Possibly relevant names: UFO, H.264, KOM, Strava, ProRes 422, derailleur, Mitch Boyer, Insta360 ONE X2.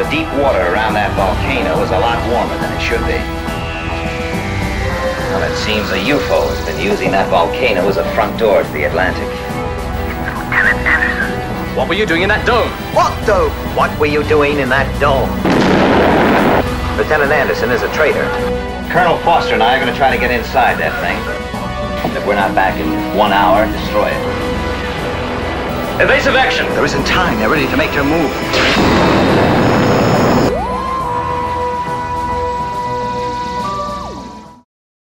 The deep water around that volcano is a lot warmer than it should be. Well, it seems a UFO has been using that volcano as a front door to the Atlantic. Lieutenant Anderson. What were you doing in that dome? What dome? What were you doing in that dome? Lieutenant Anderson is a traitor. Colonel Foster and I are going to try to get inside that thing. If we're not back in 1 hour, destroy it. Evasive action! There isn't time. They're ready to make their move.